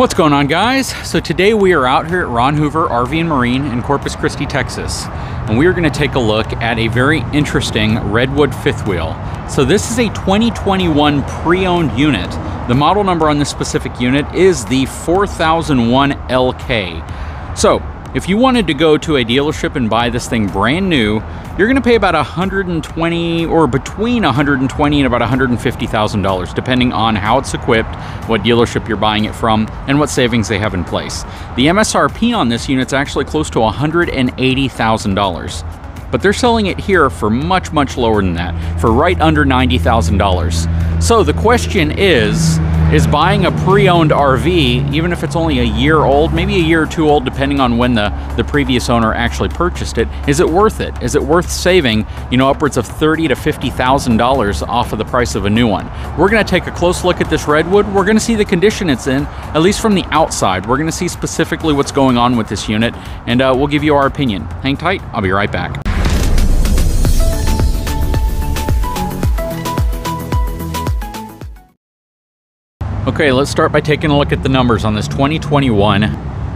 What's going on, guys? So today we are out here at Ron Hoover RV and Marine in Corpus Christi, Texas, and we are going to take a look at a very interesting Redwood fifth wheel. So this is a 2021 pre-owned unit. The model number on this specific unit is the 4001LK. So if you wanted to go to a dealership and buy this thing brand new, you're going to pay about $120,000 and about $150,000, depending on how it's equipped, what dealership you're buying it from, and what savings they have in place. The MSRP on this unit's actually close to $180,000, but they're selling it here for much, much lower than that, for right under $90,000. So the question is buying a pre-owned RV, even if it's only a year old, maybe a year or two old, depending on when the previous owner actually purchased it, is it worth it? Is it worth saving, you know, upwards of $30,000 to $50,000 off of the price of a new one? We're gonna take a close look at this Redwood. We're gonna see the condition it's in, at least from the outside. We're gonna see specifically what's going on with this unit, and we'll give you our opinion. Hang tight, I'll be right back. Okay, let's start by taking a look at the numbers on this 2021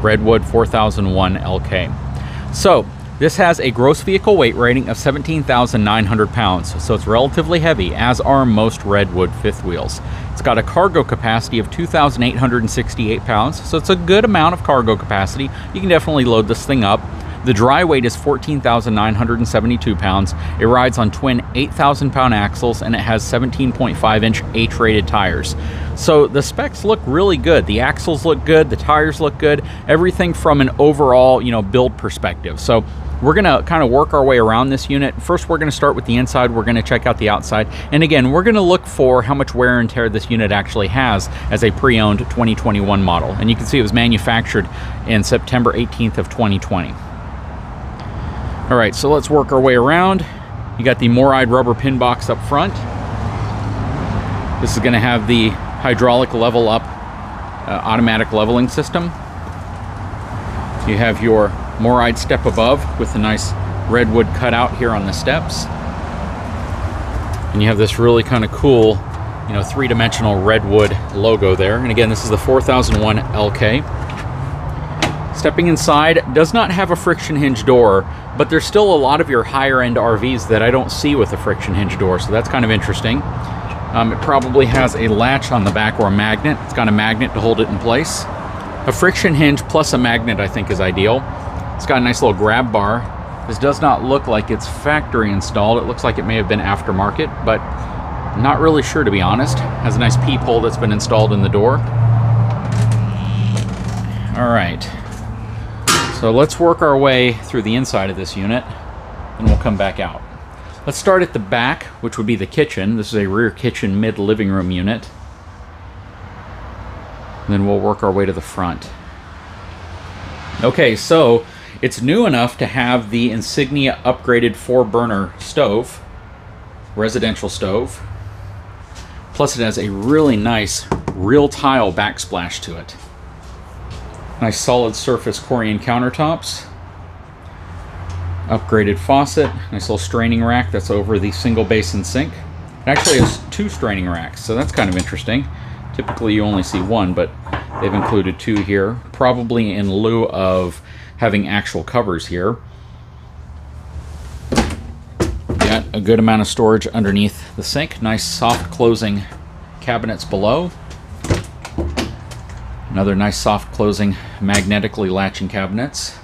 Redwood 4001LK. So this has a gross vehicle weight rating of 17,900 pounds, so it's relatively heavy, as are most Redwood fifth wheels. It's got a cargo capacity of 2,868 pounds, so it's a good amount of cargo capacity. You can definitely load this thing up. The dry weight is 14,972 pounds. It rides on twin 8,000-pound axles, and it has 17.5-inch H-rated tires. So the specs look really good. The axles look good. The tires look good. Everything from an overall, you know, build perspective. So we're gonna kind of work our way around this unit. First, we're gonna start with the inside. We're gonna check out the outside. And again, we're gonna look for how much wear and tear this unit actually has as a pre-owned 2021 model. And you can see it was manufactured in September 18th of 2020. All right, so let's work our way around. You got the MORryde rubber pin box up front. This is gonna have the hydraulic level up automatic leveling system. You have your MORryde step above with the nice Redwood cutout here on the steps. And you have this really kind of cool, you know, three-dimensional Redwood logo there. And again, this is the 4001 LK. Stepping inside, does not have a friction hinge door, but there's still a lot of your higher end RVs that I don't see with a friction hinge door, so that's kind of interesting. It probably has a latch on the back or a magnet. It's got a magnet to hold it in place. A friction hinge plus a magnet, I think, is ideal. It's got a nice little grab bar. This does not look like it's factory installed. It looks like it may have been aftermarket, but I'm not really sure, to be honest. It has a nice peephole that's been installed in the door. All right. So let's work our way through the inside of this unit, and we'll come back out. Let's start at the back, which would be the kitchen. This is a rear kitchen mid-living room unit. And then we'll work our way to the front. Okay, so it's new enough to have the Insignia upgraded 4-burner stove, residential stove. Plus it has a really nice real tile backsplash to it. Nice solid surface Corian countertops, upgraded faucet, nice little straining rack that's over the single basin sink. It actually has two straining racks, so that's kind of interesting. Typically you only see one, but they've included two here, probably in lieu of having actual covers here. Got a good amount of storage underneath the sink, nice soft closing cabinets below. Another nice soft closing, magnetically latching cabinets.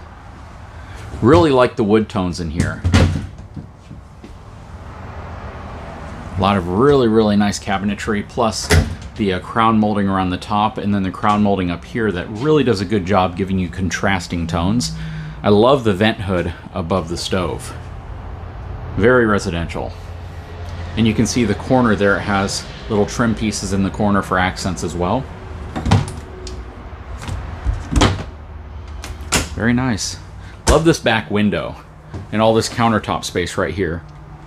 Really like the wood tones in here. A lot of really, really nice cabinetry, plus the crown molding around the top, and then the crown molding up here that really does a good job giving you contrasting tones. I love the vent hood above the stove. Very residential. And you can see the corner there, it has little trim pieces in the corner for accents as well. Very nice. Love this back window and all this countertop space right here.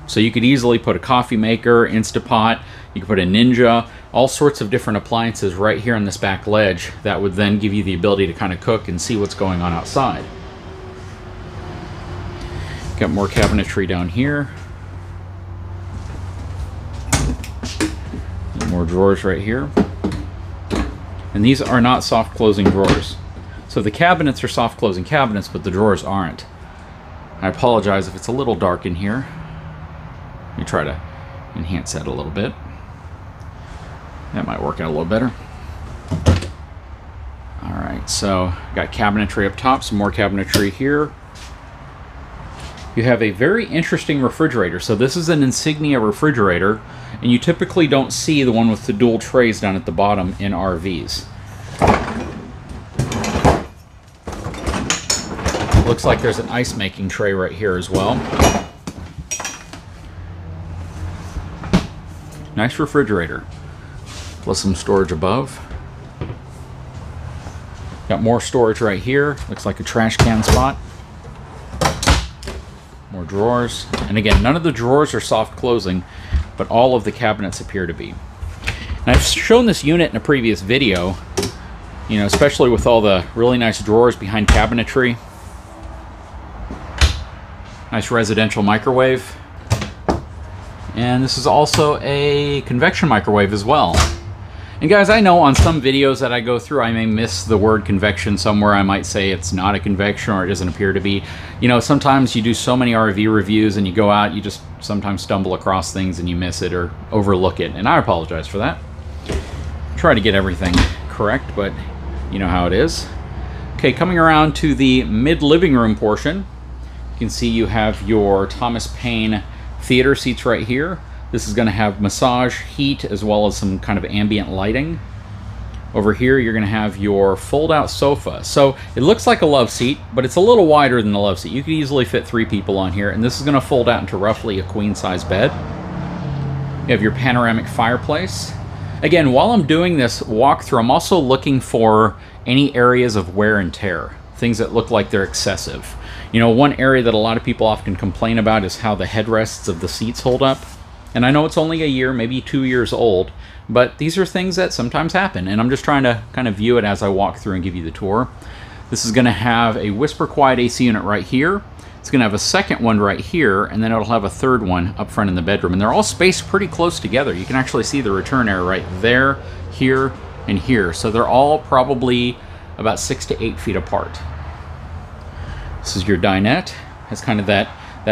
So you could easily put a coffee maker, Instapot, you could put a Ninja, all sorts of different appliances right here on this back ledge that would then give you the ability to kind of cook and see what's going on outside. Got more cabinetry down here. More drawers right here. And these are not soft closing drawers. So the cabinets are soft closing cabinets, but the drawers aren't. I apologize if it's a little dark in here. Let me try to enhance that a little bit. That might work out a little better. All right, so got cabinetry up top, some more cabinetry here. You have a very interesting refrigerator. So this is an Insignia refrigerator, and you typically don't see the one with the dual trays down at the bottom in RVs. Looks like there's an ice making tray right here as well. Nice refrigerator. Plus some storage above. Got more storage right here. Looks like a trash can spot. More drawers. And again, none of the drawers are soft closing, but all of the cabinets appear to be. And I've shown this unit in a previous video, you know, especially with all the really nice drawers behind cabinetry. Nice residential microwave. And this is also a convection microwave as well. And guys, I know on some videos that I go through, I may miss the word convection somewhere. I might say it's not a convection or it doesn't appear to be. You know, sometimes you do so many RV reviews and you go out, you just sometimes stumble across things and you miss it or overlook it. And I apologize for that. Try to get everything correct, but you know how it is. Okay, coming around to the mid-living room portion. You can see you have your Thomas Payne theater seats right here. This is going to have massage, heat, as well as some kind of ambient lighting. Over here, you're going to have your fold-out sofa. So it looks like a love seat, but it's a little wider than the love seat. You could easily fit 3 people on here, and this is going to fold out into roughly a queen-size bed. You have your panoramic fireplace. Again, while I'm doing this walkthrough, I'm also looking for any areas of wear and tear, things that look like they're excessive. You know, one area that a lot of people often complain about is how the headrests of the seats hold up. And I know it's only a year, maybe 2 years old, but these are things that sometimes happen. And I'm just trying to kind of view it as I walk through and give you the tour. This is going to have a whisper quiet AC unit right here. It's going to have a second one right here, and then it'll have a third one up front in the bedroom. And they're all spaced pretty close together. You can actually see the return air right there, here, and here. So they're all probably about 6 to 8 feet apart. This is your dinette. Has kind of that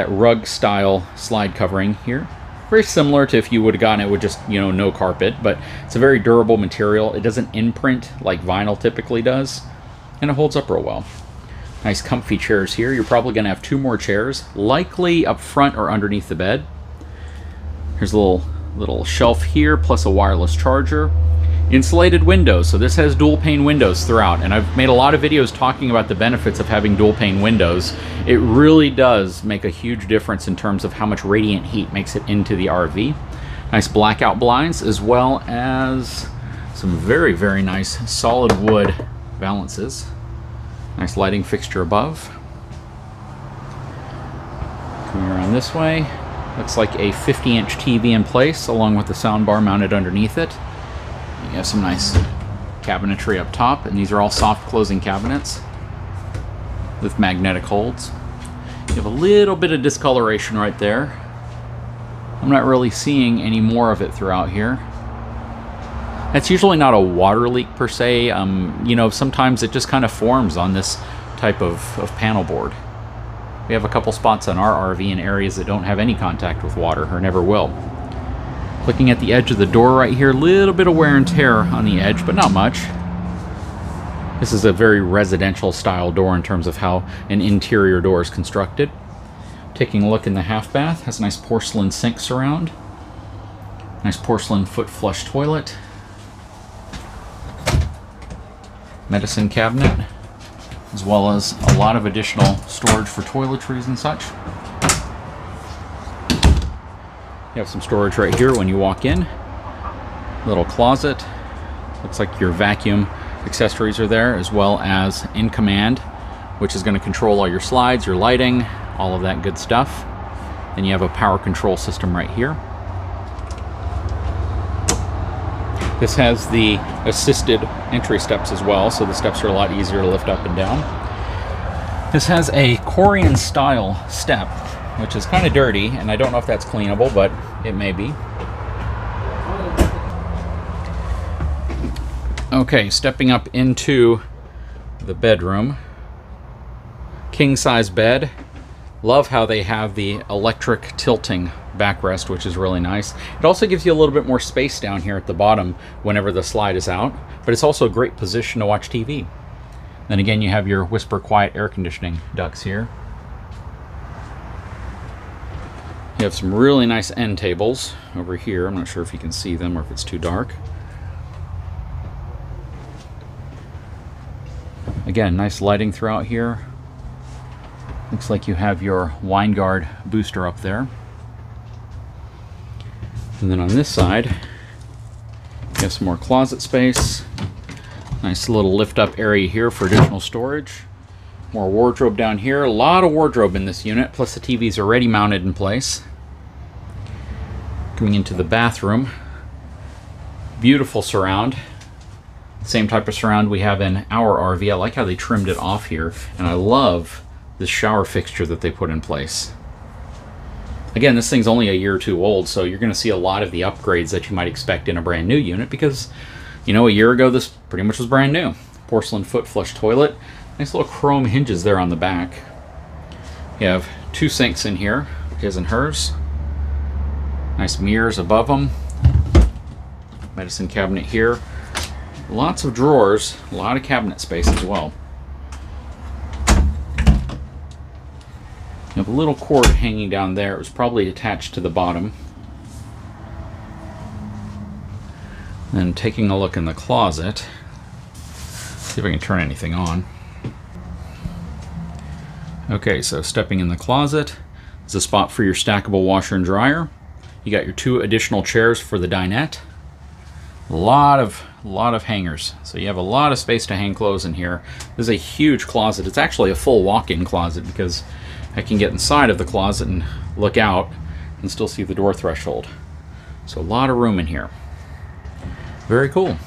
rug style slide covering here. Very similar to if you would have gotten it with just, you know, no carpet, but it's a very durable material. It doesn't imprint like vinyl typically does, and it holds up real well. Nice comfy chairs here. You're probably going to have 2 more chairs, likely up front or underneath the bed. Here's a little shelf here, plus a wireless charger. Insulated windows, so this has dual pane windows throughout, and I've made a lot of videos talking about the benefits of having dual pane windows. It really does make a huge difference in terms of how much radiant heat makes it into the RV. Nice blackout blinds, as well as some very, very nice solid wood valances. Nice lighting fixture above. Coming around this way, looks like a 50-inch TV in place, along with the soundbar mounted underneath it. You have some nice cabinetry up top, and these are all soft closing cabinets with magnetic holds. You have a little bit of discoloration right there. I'm not really seeing any more of it throughout here. That's usually not a water leak per se. You know, sometimes it just kind of forms on this type of panel board. We have a couple spots on our RV in areas that don't have any contact with water or never will. Looking at the edge of the door right here, a little bit of wear and tear on the edge, but not much. This is a very residential style door in terms of how an interior door is constructed. Taking a look in the half bath, has a nice porcelain sink surround. Nice porcelain foot flush toilet. Medicine cabinet, as well as a lot of additional storage for toiletries and such. You have some storage right here when you walk in. Little closet. Looks like your vacuum accessories are there, as well as in-command, which is going to control all your slides, your lighting, all of that good stuff. And you have a power control system right here. This has the assisted entry steps as well, so the steps are a lot easier to lift up and down. This has a Corian style step, which is kind of dirty, and I don't know if that's cleanable, but it may be. Okay, stepping up into the bedroom. King-size bed. Love how they have the electric tilting backrest, which is really nice. It also gives you a little bit more space down here at the bottom whenever the slide is out, but it's also a great position to watch TV. Then again, you have your Whisper Quiet air conditioning ducts here. You have some really nice end tables over here. I'm not sure if you can see them or if it's too dark. Again, nice lighting throughout here. Looks like you have your WineGuard booster up there. And then on this side, you have some more closet space. Nice little lift up area here for additional storage. More wardrobe down here. A lot of wardrobe in this unit, plus the TV's already mounted in place. Coming into the bathroom. Beautiful surround. Same type of surround we have in our RV. I like how they trimmed it off here, and I love the shower fixture that they put in place. Again, this thing's only a year or two old, so you're going to see a lot of the upgrades that you might expect in a brand new unit because, you know, a year ago this pretty much was brand new. Porcelain foot flush toilet. Nice little chrome hinges there on the back. You have two sinks in here, his and hers. Nice mirrors above them. Medicine cabinet here. Lots of drawers, a lot of cabinet space as well. You have a little cord hanging down there. It was probably attached to the bottom. Then taking a look in the closet. See if I can turn anything on. Okay, so stepping in the closet, there's a spot for your stackable washer and dryer. You got your two additional chairs for the dinette. A lot of hangers, so you have a lot of space to hang clothes in here. There's a huge closet. It's actually a full walk-in closet because I can get inside of the closet and look out and still see the door threshold. So a lot of room in here. Very cool.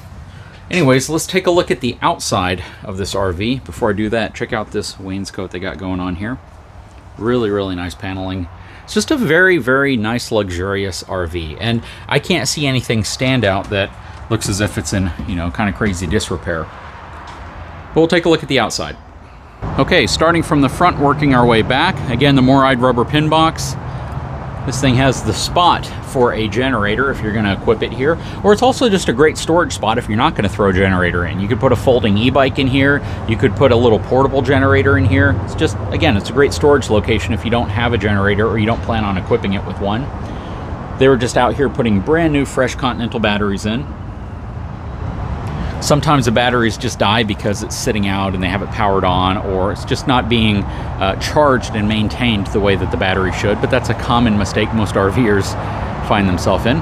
Anyways, let's take a look at the outside of this RV. Before I do that, check out this wainscot they got going on here. Really, really nice paneling. It's just a very, very nice, luxurious RV. And I can't see anything stand out that looks as if it's in, you know, kind of crazy disrepair. But we'll take a look at the outside. Okay, starting from the front, working our way back. Again, the MORryde rubber pin box. This thing has the spot for a generator if you're going to equip it here, or it's also just a great storage spot if you're not going to throw a generator in. You could put a folding e-bike in here. You could put a little portable generator in here. It's just, again, it's a great storage location if you don't have a generator or you don't plan on equipping it with one. They were just out here putting brand new fresh Continental batteries in. Sometimes the batteries just die because it's sitting out and they haven't powered on, or it's just not being charged and maintained the way that the battery should, but that's a common mistake most RVers find themselves in.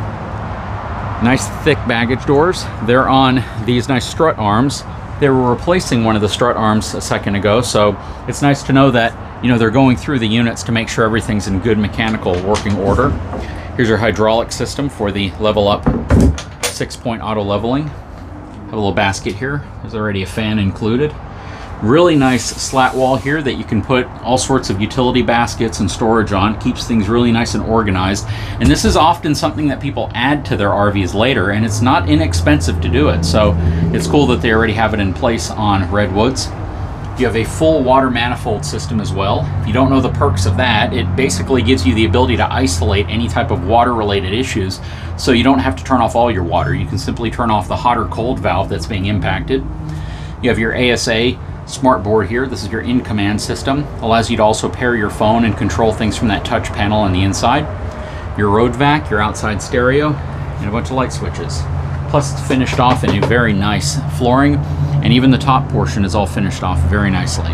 Nice thick baggage doors. They're on these nice strut arms. They were replacing one of the strut arms a second ago, so it's nice to know that, you know, they're going through the units to make sure everything's in good mechanical working order. Here's your hydraulic system for the level up 6-point auto leveling. A little basket here. There's already a fan included. Really nice slat wall here that you can put all sorts of utility baskets and storage on. Keeps things really nice and organized. And this is often something that people add to their RVs later, and it's not inexpensive to do it. So it's cool that they already have it in place on Redwoods. You have a full water manifold system as well. If you don't know the perks of that, it basically gives you the ability to isolate any type of water-related issues, so you don't have to turn off all your water. You can simply turn off the hot or cold valve that's being impacted. You have your ASA smart board here. This is your in-command system. Allows you to also pair your phone and control things from that touch panel on the inside. Your road vac, your outside stereo, and a bunch of light switches. Plus it's finished off in a very nice flooring, and even the top portion is all finished off very nicely.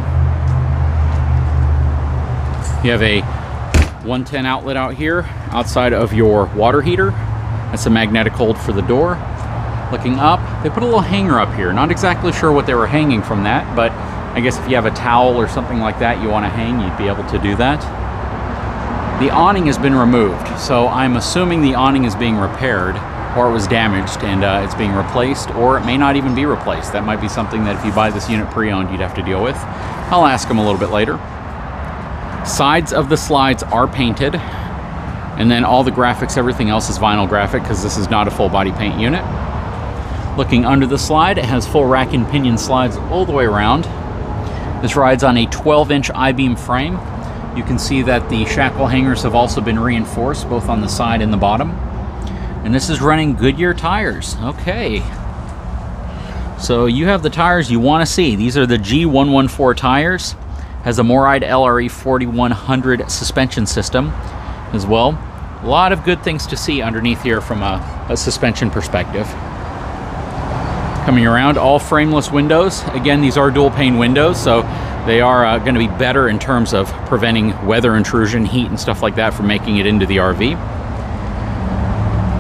You have a 110 outlet out here outside of your water heater. That's a magnetic hold for the door. Looking up, they put a little hanger up here. Not exactly sure what they were hanging from that, but I guess if you have a towel or something like that you want to hang, you'd be able to do that. The awning has been removed, so I'm assuming the awning is being repaired, or it was damaged and it's being replaced, or it may not even be replaced. That might be something that if you buy this unit pre-owned, you'd have to deal with. I'll ask them a little bit later. Sides of the slides are painted, and then all the graphics, everything else is vinyl graphic because this is not a full body paint unit. Looking under the slide, it has full rack and pinion slides all the way around. This rides on a 12-inch I-beam frame. You can see that the shackle hangers have also been reinforced, both on the side and the bottom. And this is running Goodyear tires. Okay. So you have the tires you want to see. These are the G114 tires. Has a MORryde LRE 4100 suspension system as well. A lot of good things to see underneath here from a suspension perspective. Coming around, all frameless windows. Again, these are dual pane windows, so they are going to be better in terms of preventing weather intrusion, heat, and stuff like that from making it into the RV.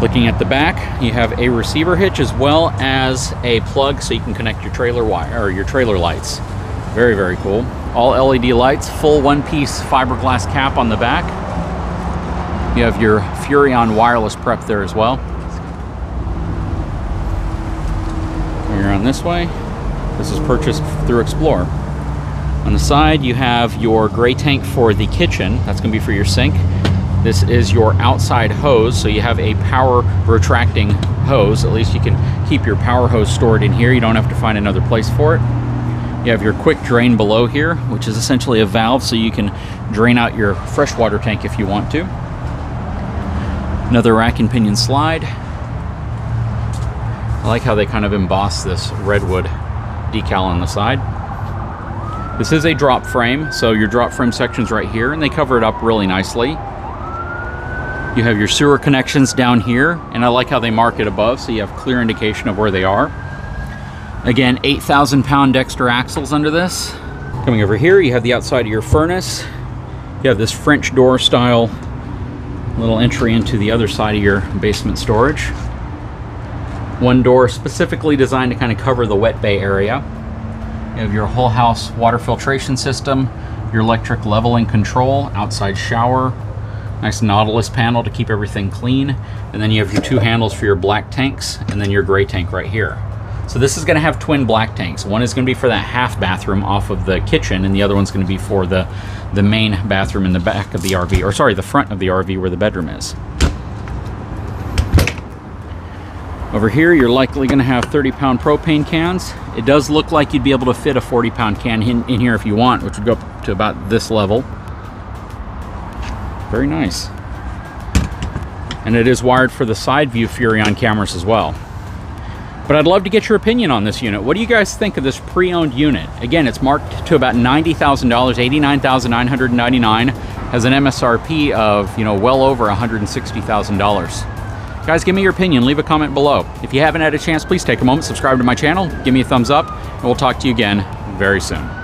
Looking at the back, you have a receiver hitch as well as a plug so you can connect your trailer wire or your trailer lights. Very, very cool. All LED lights, full one-piece fiberglass cap on the back. You have your Furion wireless prep there as well. You're on this way. This is purchased through Explorer. On the side, you have your gray tank for the kitchen. That's going to be for your sink. This is your outside hose, so you have a power retracting hose. At least you can keep your power hose stored in here. You don't have to find another place for it. You have your quick drain below here, which is essentially a valve, so you can drain out your freshwater tank if you want to. Another rack and pinion slide. I like how they kind of emboss this Redwood decal on the side. This is a drop frame, so your drop frame section's right here, and they cover it up really nicely. You have your sewer connections down here, and I like how they mark it above, so you have clear indication of where they are. Again, 8,000-pound Dexter axles under this. Coming over here, you have the outside of your furnace. You have this French door-style little entry into the other side of your basement storage. One door specifically designed to kind of cover the wet bay area. You have your whole house water filtration system, your electric leveling control, outside shower, nice Nautilus panel to keep everything clean, and then you have your two handles for your black tanks and then your gray tank right here. So this is going to have twin black tanks. One is going to be for that half bathroom off of the kitchen, and the other one's going to be for the main bathroom in the back of the RV, or sorry, the front of the RV where the bedroom is. Over here, you're likely going to have 30-pound propane cans. It does look like you'd be able to fit a 40-pound can in here if you want, which would go up to about this level. Very nice. And it is wired for the side view Furion cameras as well. But I'd love to get your opinion on this unit. What do you guys think of this pre-owned unit? Again, it's marked to about $90,000, $89,999, has an MSRP of, you know, well over $160,000. Guys, give me your opinion. Leave a comment below. If you haven't had a chance, please take a moment, subscribe to my channel, give me a thumbs up, and we'll talk to you again very soon.